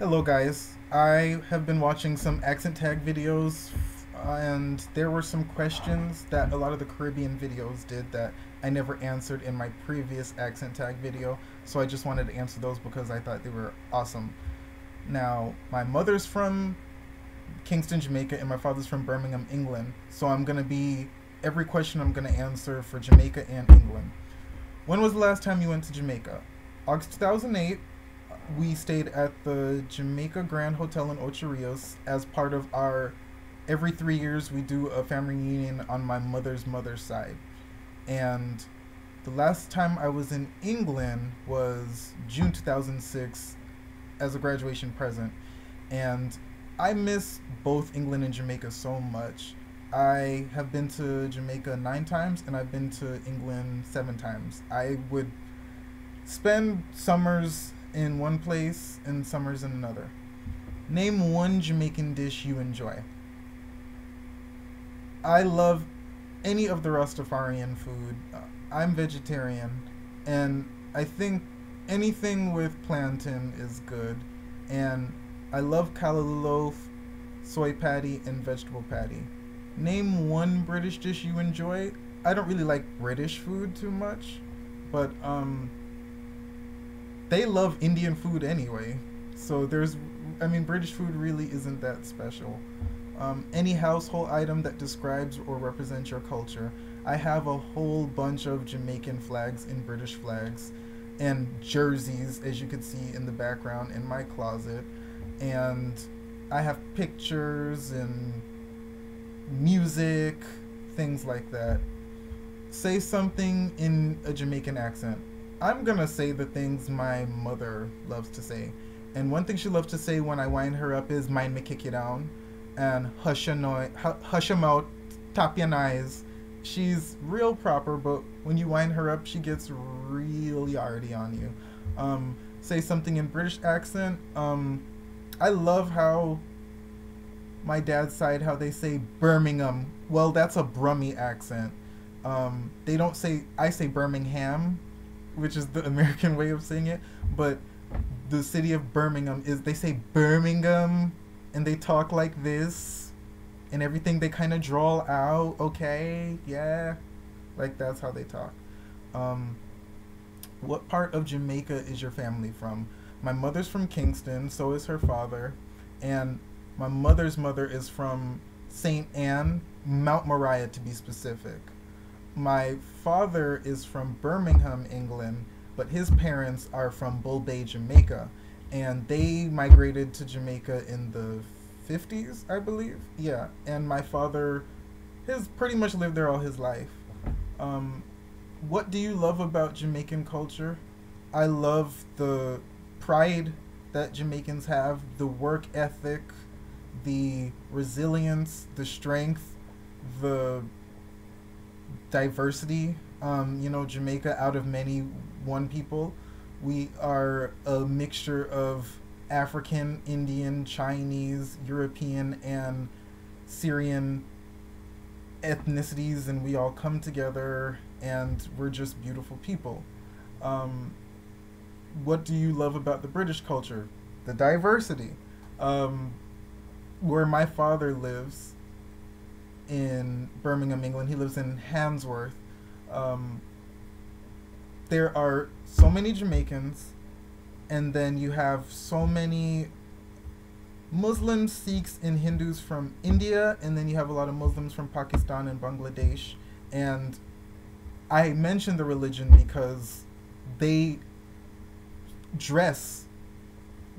Hello guys, I have been watching some accent tag videos and there were some questions that a lot of the Caribbean videos did that I never answered in my previous accent tag video, so I just wanted to answer those because I thought they were awesome. Now, my mother's from Kingston, Jamaica, and my father's from Birmingham, England, so every question I'm going to answer for Jamaica and England. When was the last time you went to Jamaica? August 2008, we stayed at the Jamaica Grand Hotel in Ocho Rios as part of our, every 3 years we do a family reunion on my mother's side. And the last time I was in England was June 2006 as a graduation present. And I miss both England and Jamaica so much. I have been to Jamaica 9 times and I've been to England 7 times. I would spend summers in one place and summers in another. Name one Jamaican dish you enjoy. I love any of the Rastafarian food. I'm vegetarian and I think anything with plantain is good, and I love callaloo loaf, soy patty, and vegetable patty. Name one British dish you enjoy. I don't really like British food too much, but they love Indian food anyway, so I mean, British food really isn't that special. Any household item that describes or represents your culture. I have a whole bunch of Jamaican flags and British flags and jerseys, as you can see in the background in my closet, and I have pictures and music, things like that. Say something in a Jamaican accent. I'm gonna say the things my mother loves to say, and one thing she loves to say when I wind her up is "Mind me kick you down," and "Hush your noise, hush your mouth, tap your eyes." She's real proper, but when you wind her up, she gets real yardy on you. Say something in British accent. I love how my dad's side, how they say Birmingham. Well, that's a Brummie accent. They don't say, I say Birmingham, which is the American way of saying it, but the city of Birmingham is, they say Birmingham, and they talk like this, and everything they kind of drawl out, okay, yeah, like that's how they talk. What part of Jamaica is your family from? My mother's from Kingston, so is her father, and my mother's mother is from St. Anne, Mount Moriah to be specific. My father is from Birmingham, England, but his parents are from Bull Bay, Jamaica, and they migrated to Jamaica in the 50s, I believe. Yeah, and my father has pretty much lived there all his life. What do you love about Jamaican culture? I love the pride that Jamaicans have, the work ethic, the resilience, the strength, the diversity. You know, Jamaica, out of many, one people. We are a mixture of African, Indian, Chinese, European, and Syrian ethnicities, and we all come together, and we're just beautiful people. What do you love about the British culture? The diversity. Where my father lives in Birmingham, England, he lives in Handsworth. There are so many Jamaicans, and then you have so many Muslims, Sikhs, and Hindus from India, and then you have a lot of Muslims from Pakistan and Bangladesh. And I mention the religion because they dress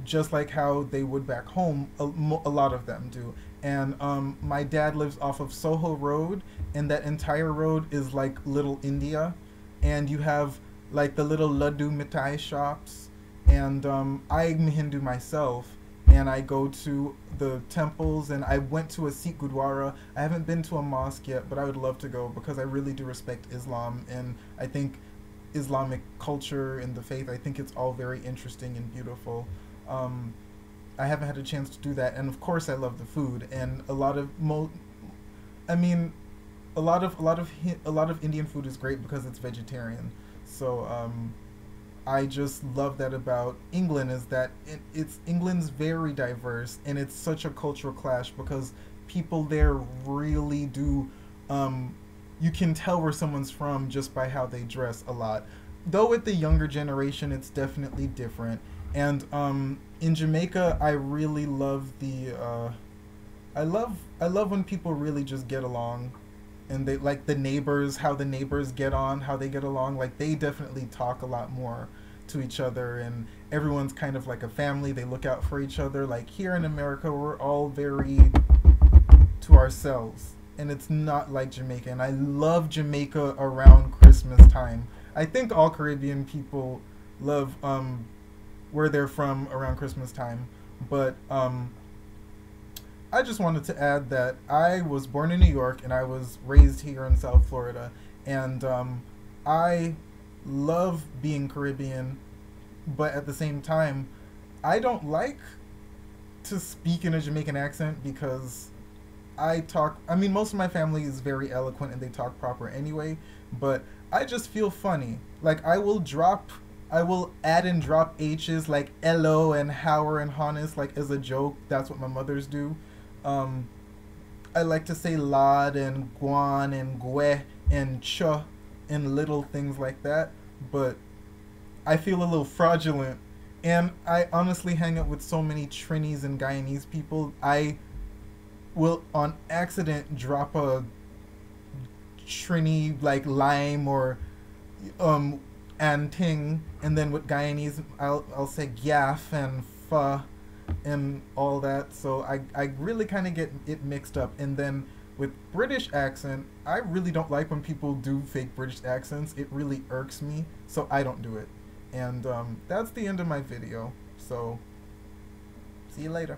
just like how they would back home, a lot of them do. And my dad lives off of Soho Road, and that entire road is like Little India, and you have like the little Ladu Mithai shops, and I'm Hindu myself, and I go to the temples, and I went to a Sikh Gurdwara. I haven't been to a mosque yet, but I would love to go because I really do respect Islam, and I think Islamic culture and the faith, I think it's all very interesting and beautiful. I haven't had a chance to do that, and of course I love the food, and a lot of Indian food is great because it's vegetarian. So I just love that about England, is that England's very diverse, and it's such a cultural clash because people there really do, you can tell where someone's from just by how they dress a lot. Though with the younger generation, it's definitely different. And in Jamaica, I really love the, I love when people really just get along, and they like the neighbors, how the neighbors get on, how they get along. Like, they definitely talk a lot more to each other, and everyone's kind of like a family. They look out for each other. Like, here in America, we're all very to ourselves, and it's not like Jamaica. And I love Jamaica around Christmas time. I think all Caribbean people love where they're from around Christmas time, but I just wanted to add that I was born in New York and I was raised here in South Florida, and I love being Caribbean, but at the same time, I don't like to speak in a Jamaican accent because I mean, most of my family is very eloquent and they talk proper anyway, but I just feel funny. Like, I will add and drop H's like Elo and Hower and Honest, like, as a joke. That's what my mothers do. I like to say Lad and Guan and Gwe and Cha and little things like that, but I feel a little fraudulent. And I honestly hang out with so many Trinis and Guyanese people. I will on accident drop a Trini like lime or anting, and then with Guyanese I'll say gaff and pho and all that. So I really kind of get it mixed up. And then with British accent, I really don't like when people do fake British accents. It really irks me, so I don't do it. And that's the end of my video, so see you later.